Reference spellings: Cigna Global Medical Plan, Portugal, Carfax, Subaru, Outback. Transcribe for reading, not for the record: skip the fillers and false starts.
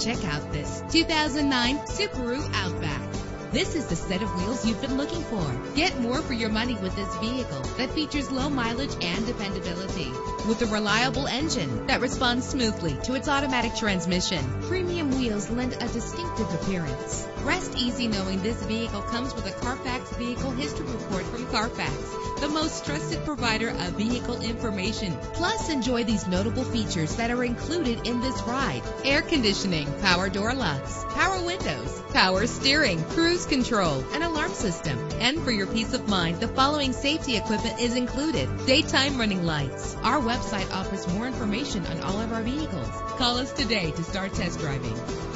Check out this 2009 Subaru Outback. This is the set of wheels you've been looking for. Get more for your money with this vehicle that features low mileage and dependability, with a reliable engine that responds smoothly to its automatic transmission. Premium wheels lend a distinctive appearance. Rest easy knowing this vehicle comes with a Carfax Vehicle History Report from Carfax, the most trusted provider of vehicle information. Plus, enjoy these notable features that are included in this ride: air conditioning, power door locks, power windows, power steering, cruise control, an alarm system. And for your peace of mind, the following safety equipment is included: daytime running lights. Our website offers more information on all of our vehicles. Call us today to start test driving.